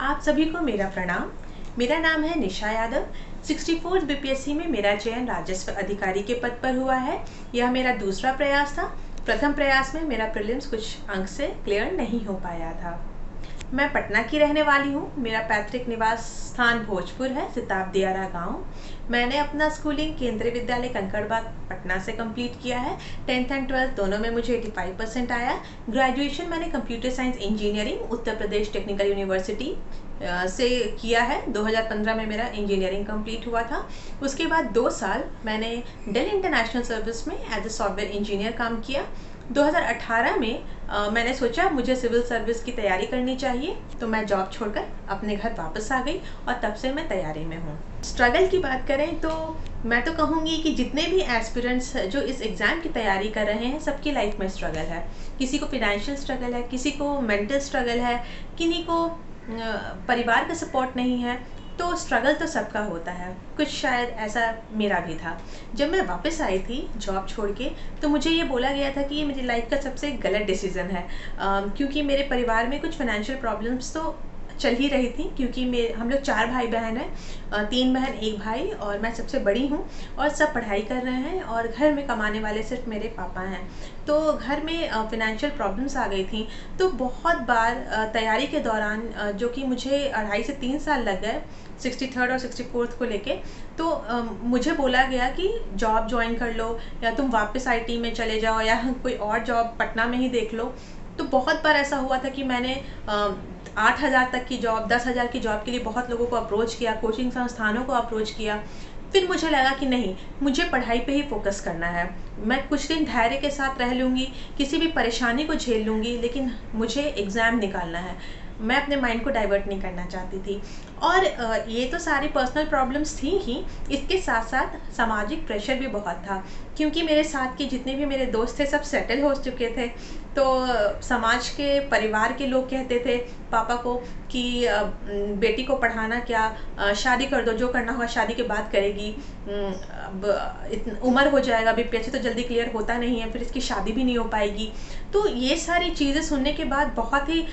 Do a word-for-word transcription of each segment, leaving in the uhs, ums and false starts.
आप सभी को मेरा प्रणाम। मेरा नाम है निशा यादव। चौंसठवीं बीपीएससी में मेरा चयन राजस्व अधिकारी के पद पर हुआ है। यह मेरा दूसरा प्रयास था। प्रथम प्रयास में मेरा प्रीलिम्स कुछ अंक से क्लियर नहीं हो पाया था। मैं पटना की रहने वाली हूँ। मेरा पैतृक निवास स्थान भोजपुर है, सिताब दियारा गाँव। मैंने अपना स्कूलिंग केंद्रीय विद्यालय कंकड़बाग पटना से कंप्लीट किया है। टेंथ एंड ट्वेल्थ दोनों में मुझे पचासी परसेंट आया। ग्रेजुएशन मैंने computer science engineering Uttar Pradesh technical university से किया है। दो हज़ार पंद्रह में मेरा इंजीनियरिंग कंप्लीट हुआ था। उसके बाद दो साल मैंने डेल इंटरनेशनल सर्विस में एज ए सॉफ्टवेयर इंजीनियर काम किया। दो हज़ार अठारह में आ, मैंने सोचा मुझे सिविल सर्विस की तैयारी करनी चाहिए, तो मैं जॉब छोड़कर अपने घर वापस आ गई और तब से मैं तैयारी में हूँ। स्ट्रगल की बात करें तो मैं तो कहूँगी कि जितने भी एस्पिरेंट्स जो इस एग्ज़ाम की तैयारी कर रहे हैं, सबकी लाइफ में स्ट्रगल है। किसी को फिनेंशियल स्ट्रगल है, किसी को मेंटल स्ट्रगल है, किन्हीं को परिवार का सपोर्ट नहीं है, तो स्ट्रगल तो सबका होता है। कुछ शायद ऐसा मेरा भी था। जब मैं वापस आई थी जॉब छोड़ के, तो मुझे ये बोला गया था कि ये मेरी लाइफ का सबसे गलत डिसीज़न है, आ, क्योंकि मेरे परिवार में कुछ फाइनेंशियल प्रॉब्लम्स तो चल ही रही थी, क्योंकि मेरे हम लोग चार भाई बहन हैं, तीन बहन एक भाई, और मैं सबसे बड़ी हूँ और सब पढ़ाई कर रहे हैं और घर में कमाने वाले सिर्फ मेरे पापा हैं। तो घर में फिनेंशियल प्रॉब्लम्स आ गई थी। तो बहुत बार तैयारी के दौरान, जो कि मुझे अढ़ाई से तीन साल लग गए सिक्सटी थर्ड और सिक्सटी फोर्थ को लेके, तो मुझे बोला गया कि जॉब ज्वाइन कर लो, या तुम वापस आई टी में चले जाओ, या कोई और जॉब पटना में ही देख लो। तो बहुत बार ऐसा हुआ था कि मैंने आठ हज़ार तक की जॉब, दस हज़ार की जॉब के लिए बहुत लोगों को अप्रोच किया, कोचिंग संस्थानों को अप्रोच किया। फिर मुझे लगा कि नहीं, मुझे पढ़ाई पे ही फोकस करना है। मैं कुछ दिन धैर्य के साथ रह लूँगी, किसी भी परेशानी को झेल लूँगी, लेकिन मुझे एग्ज़ाम निकालना है। मैं अपने माइंड को डाइवर्ट नहीं करना चाहती थी। और ये तो सारी पर्सनल प्रॉब्लम्स थी ही, इसके साथ साथ सामाजिक प्रेशर भी बहुत था, क्योंकि मेरे साथ के जितने भी मेरे दोस्त थे सब सेटल हो चुके थे। तो समाज के, परिवार के लोग कहते थे पापा को कि बेटी को पढ़ाना क्या, शादी कर दो, जो करना होगा शादी के बाद करेगी, अब इतना उम्र हो जाएगा, बीपीएससी तो जल्दी क्लियर होता नहीं है, फिर इसकी शादी भी नहीं हो पाएगी। तो ये सारी चीज़ें सुनने के बाद बहुत ही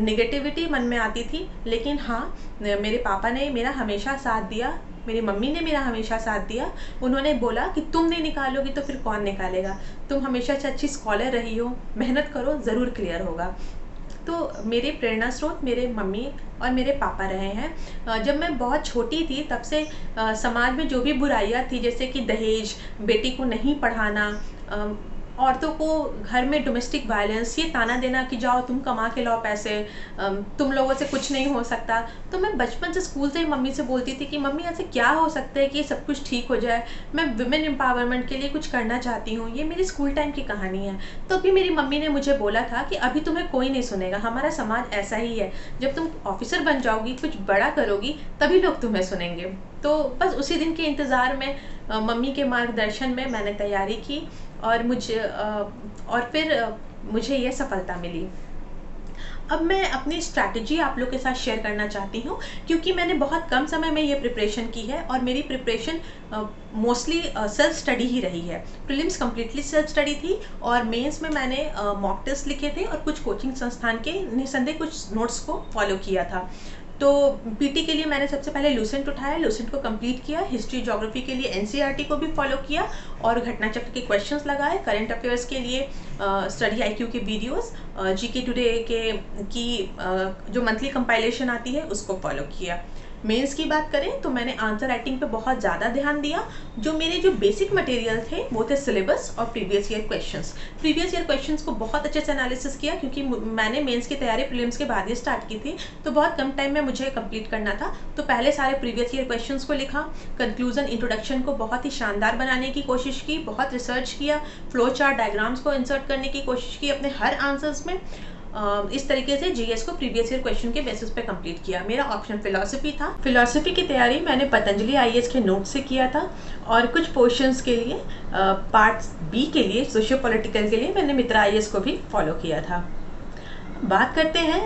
नेगेटिविटी मन में आती थी। लेकिन हाँ, मेरे पापा ने मेरा हमेशा साथ दिया, मेरी मम्मी ने मेरा हमेशा साथ दिया। उन्होंने बोला कि तुम नहीं निकालोगी तो फिर कौन निकालेगा, तुम हमेशा से अच्छी स्कॉलर रही हो, मेहनत करो, ज़रूर क्लियर होगा। तो मेरे प्रेरणा स्रोत मेरे मम्मी और मेरे पापा रहे हैं। जब मैं बहुत छोटी थी तब से समाज में जो भी बुराइयाँ थी, जैसे कि दहेज, बेटी को नहीं पढ़ाना, औरतों को घर में डोमेस्टिक वायलेंस, ये ताना देना कि जाओ तुम कमा के लाओ पैसे, तुम लोगों से कुछ नहीं हो सकता। तो मैं बचपन से, स्कूल से मम्मी से बोलती थी कि मम्मी ऐसे क्या हो सकता है कि ये सब कुछ ठीक हो जाए, मैं वुमेन एम्पावरमेंट के लिए कुछ करना चाहती हूँ। ये मेरी स्कूल टाइम की कहानी है। तो भी मेरी मम्मी ने मुझे बोला था कि अभी तुम्हें कोई नहीं सुनेगा, हमारा समाज ऐसा ही है, जब तुम ऑफिसर बन जाओगी, कुछ बड़ा करोगी, तभी लोग तुम्हें सुनेंगे। तो बस उसी दिन के इंतज़ार में, मम्मी के मार्गदर्शन में मैंने तैयारी की और मुझे और फिर मुझे ये सफलता मिली। अब मैं अपनी स्ट्रैटेजी आप लोग के साथ शेयर करना चाहती हूँ, क्योंकि मैंने बहुत कम समय में ये प्रिपरेशन की है और मेरी प्रिपरेशन मोस्टली सेल्फ स्टडी ही रही है। प्रीलिम्स कम्प्लीटली सेल्फ स्टडी थी और मेंस में मैंने मॉक टेस्ट लिखे थे और कुछ कोचिंग संस्थान के निसंदेह कुछ नोट्स को फॉलो किया था। तो पीटी के लिए मैंने सबसे पहले लूसेंट उठाया, लूसेंट को कंप्लीट किया। हिस्ट्री, ज्योग्राफी के लिए एनसीईआरटी को भी फॉलो किया और घटनाचक्र के क्वेश्चंस लगाए। करंट अफेयर्स के लिए स्टडी आईक्यू के वीडियोस, जीके टुडे के की uh, जो मंथली कंपाइलेशन आती है उसको फॉलो किया। मेंस की बात करें तो मैंने आंसर राइटिंग पे बहुत ज़्यादा ध्यान दिया। जो मेरे जो बेसिक मटेरियल थे वो थे सिलेबस और previous year questions. Previous year questions को बहुत अच्छे से एनालिसिस किया, क्योंकि मैंने मेंस की तैयारी प्रीलिम्स के बाद ही स्टार्ट की थी, तो बहुत कम टाइम में मुझे कंप्लीट करना था। तो पहले सारे प्रीवियस ईयर क्वेश्चंस को लिखा। कंक्लूजन, इंट्रोडक्शन को बहुत ही शानदार बनाने की कोशिश की, बहुत रिसर्च किया, फ्लो चार्ट, डायग्राम्स को इंसर्ट करने की कोशिश की अपने हर आंसर्स में। इस तरीके से जीएस को प्रीवियस ईयर क्वेश्चन के बेसिस पे कंप्लीट किया। मेरा ऑप्शन फिलॉसफी था। फिलॉसफी की तैयारी मैंने पतंजलि आईएएस के नोट से किया था और कुछ पोर्शंस के लिए, पार्ट बी के लिए, सोशियो पॉलिटिकल के लिए मैंने मित्रा आईएएस को भी फॉलो किया था। बात करते हैं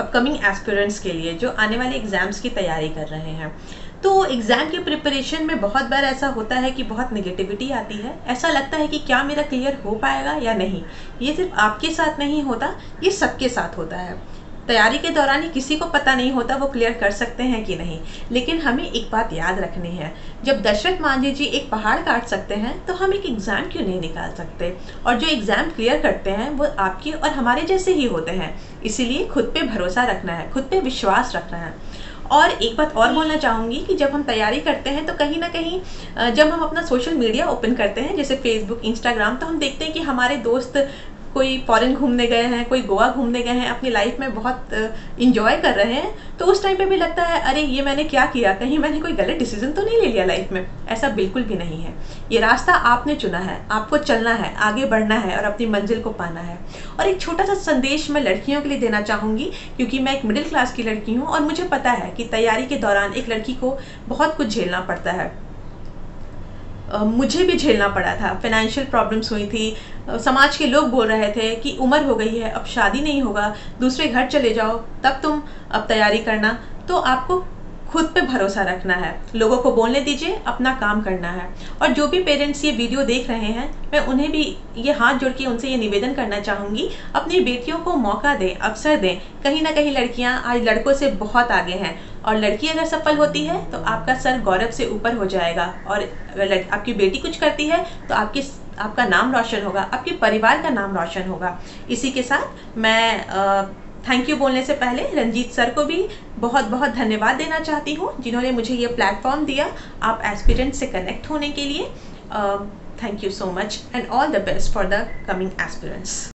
अपकमिंग एस्पिरेंट्स के लिए जो आने वाले एग्जाम्स की तैयारी कर रहे हैं। तो एग्ज़ाम के प्रिपरेशन में बहुत बार ऐसा होता है कि बहुत नेगेटिविटी आती है, ऐसा लगता है कि क्या मेरा क्लियर हो पाएगा या नहीं। ये सिर्फ आपके साथ नहीं होता, ये सबके साथ होता है। तैयारी के दौरान ही किसी को पता नहीं होता वो क्लियर कर सकते हैं कि नहीं, लेकिन हमें एक बात याद रखनी है, जब दशरथ मांझी जी एक पहाड़ काट सकते हैं तो हम एक एग्ज़ाम क्यों नहीं निकाल सकते। और जो एग्ज़ाम क्लियर करते हैं वो आपके और हमारे जैसे ही होते हैं, इसीलिए खुद पे भरोसा रखना है, खुद पे विश्वास रखना है। और एक बात और बोलना चाहूँगी कि जब हम तैयारी करते हैं तो कहीं ना कहीं जब हम अपना सोशल मीडिया ओपन करते हैं जैसे फेसबुक, इंस्टाग्राम, तो हम देखते हैं कि हमारे दोस्त कोई फॉरेन घूमने गए हैं, कोई गोवा घूमने गए हैं, अपनी लाइफ में बहुत इंजॉय कर रहे हैं। तो उस टाइम पे भी लगता है अरे ये मैंने क्या किया, कहीं मैंने कोई गलत डिसीजन तो नहीं ले लिया लाइफ में। ऐसा बिल्कुल भी नहीं है, ये रास्ता आपने चुना है, आपको चलना है, आगे बढ़ना है और अपनी मंजिल को पाना है। और एक छोटा सा संदेश मैं लड़कियों के लिए देना चाहूँगी, क्योंकि मैं एक मिडिल क्लास की लड़की हूँ और मुझे पता है कि तैयारी के दौरान एक लड़की को बहुत कुछ झेलना पड़ता है। मुझे भी झेलना पड़ा था, फाइनेंशियल प्रॉब्लम्स हुई थी, समाज के लोग बोल रहे थे कि उम्र हो गई है, अब शादी नहीं होगा, दूसरे घर चले जाओ, तब तुम अब तैयारी करना। तो आपको खुद पे भरोसा रखना है, लोगों को बोलने दीजिए, अपना काम करना है। और जो भी पेरेंट्स ये वीडियो देख रहे हैं, मैं उन्हें भी ये हाथ जोड़ के उनसे ये निवेदन करना चाहूँगी, अपनी बेटियों को मौका दें, अवसर दें। कहीं ना कहीं लड़कियाँ आज लड़कों से बहुत आगे हैं और लड़की अगर सफल होती है तो आपका सर गौरव से ऊपर हो जाएगा। और अगर आपकी बेटी कुछ करती है तो आपकी आपका नाम रोशन होगा, आपके परिवार का नाम रोशन होगा। इसी के साथ मैं आ, थैंक यू बोलने से पहले रंजीत सर को भी बहुत बहुत धन्यवाद देना चाहती हूँ, जिन्होंने मुझे ये प्लेटफॉर्म दिया आप एस्पिरेंट से कनेक्ट होने के लिए। Thank you so much and all the best for the coming aspirants.